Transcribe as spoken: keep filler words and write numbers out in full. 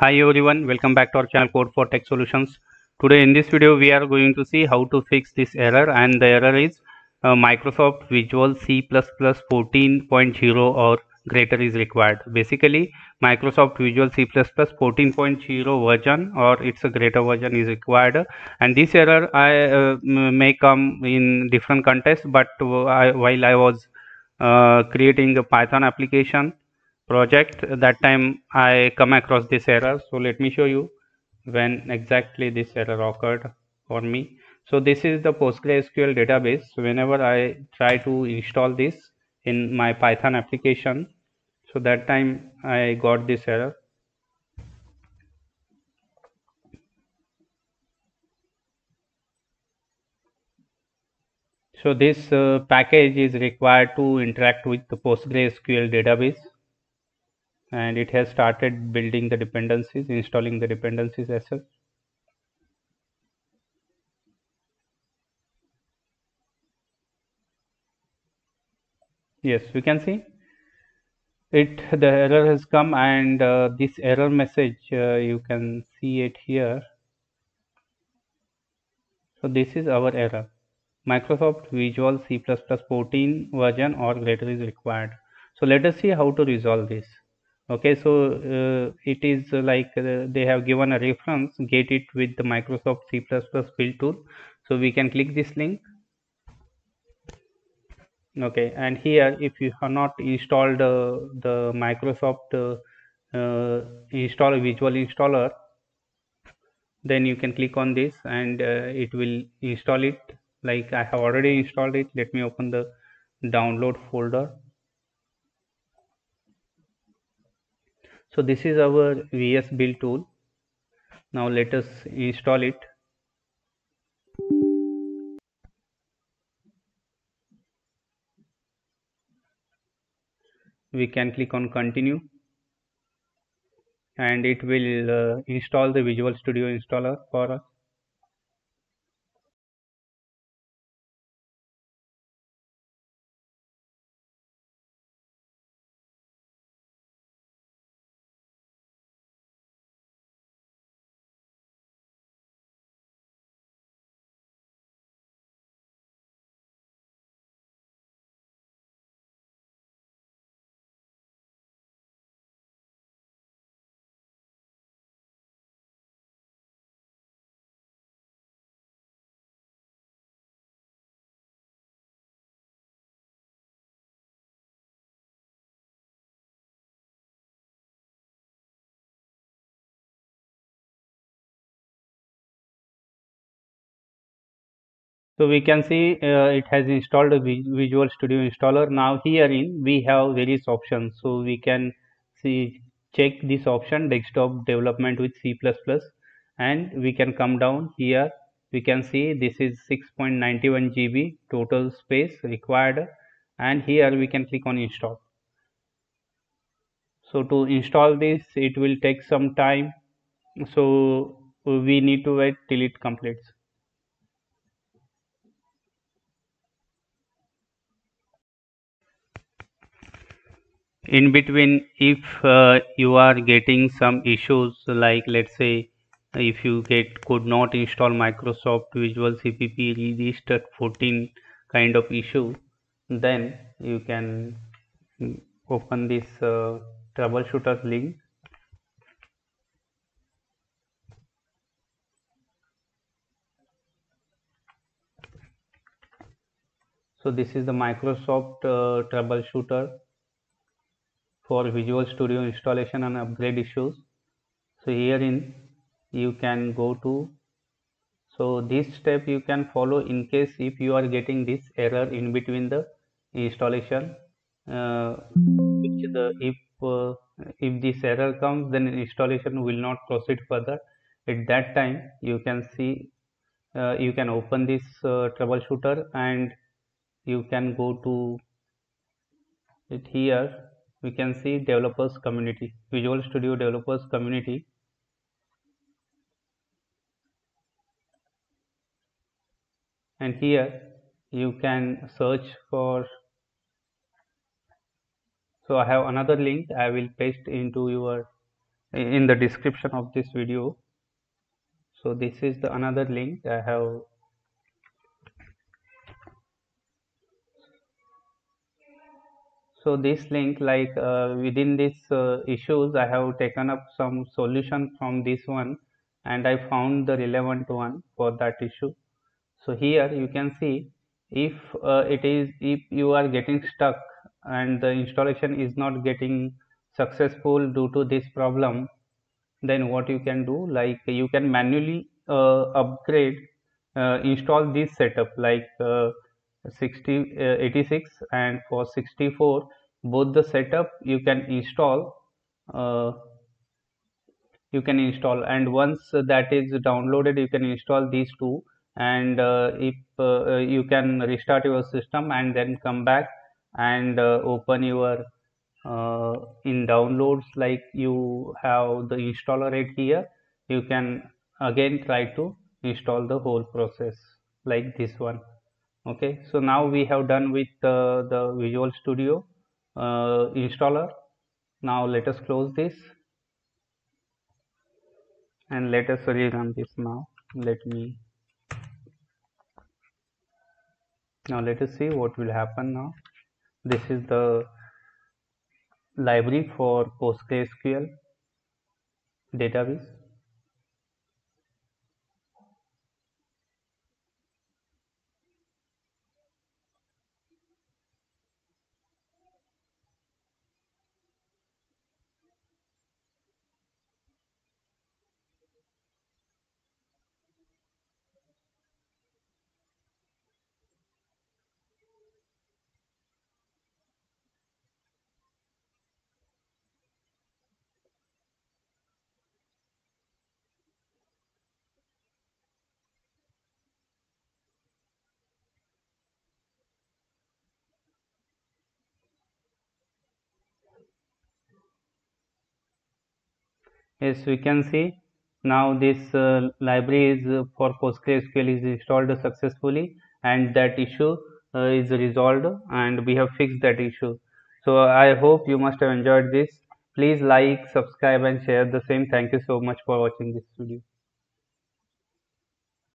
Hi everyone, welcome back to our channel Code for Tech Solutions. Today in this video we are going to see how to fix this error, and the error is uh, Microsoft Visual C plus plus fourteen point zero or greater is required. Basically Microsoft Visual C plus plus fourteen point zero version or it's a greater version is required, and this error I uh, may come in different contexts, but I, while I was uh, creating a Python application project, that time I come across this error. So let me show you when exactly this error occurred for me. So this is the PostgreSQL database. So whenever I try to install this in my Python application, so that time I got this error. So this uh, package is required to interact with the PostgreSQL database, and it has started building the dependencies, installing the dependencies as well. Yes, we can see it, the error has come, and uh, this error message uh, you can see it here. So this is our error: Microsoft Visual C plus plus fourteen version or greater is required. So let us see how to resolve this. Okay, so uh, it is like uh, they have given a reference, get it with the Microsoft C plus plus build tool. So we can click this link. Okay, and here if you have not installed uh, the Microsoft uh, uh, install Visual installer, then you can click on this and uh, it will install it. Like I have already installed it. Let me open the download folder. So this is our V S build tool. Now let us install it. We can click on continue, and it will uh, install the Visual Studio installer for us. So we can see uh, it has installed a Visual Studio installer. Now herein we have various options. So we can see, check this option, desktop development with C plus plus, and we can come down here. We can see this is six point nine one gigabytes total space required, and here we can click on install. So to install this, it will take some time. So we need to wait till it completes. In between, if uh, you are getting some issues, like let's say if you get could not install Microsoft Visual C P P released fourteen kind of issue, then you can open this uh, troubleshooter link. So this is the Microsoft uh, troubleshooter for Visual Studio installation and upgrade issues. So herein you can go to, so this step you can follow in case if you are getting this error in between the installation, uh, which the if uh, if this error comes, then installation will not proceed further. At that time you can see uh, you can open this uh, troubleshooter, and you can go to it. Here we can see developers community, Visual Studio developers community. And here you can search for, so I have another link I will paste into your in the description of this video. So this is the another link I have so this link, like uh, within this uh, issues I have taken up some solution from this one, and I found the relevant one for that issue. So here you can see, if uh, it is if you are getting stuck and the installation is not getting successful due to this problem, then what you can do, like you can manually uh, upgrade, uh, install this setup, like uh, sixty, uh, eighty-six and for sixty-four, both the setup you can install, uh, you can install, and once that is downloaded you can install these two, and uh, if uh, you can restart your system and then come back and uh, open your uh, in downloads, like you have the installer right here, you can again try to install the whole process like this one. Okay, so now we have done with uh, the Visual Studio uh, installer. Now let us close this and let us rerun this now. Let me now let us see what will happen now. This is the library for PostgreSQL database. Yes, we can see now this uh, library is uh, for PostgreSQL is installed successfully, and that issue uh, is resolved, and we have fixed that issue. So I hope you must have enjoyed this. Please like, subscribe and share the same. Thank you so much for watching this video.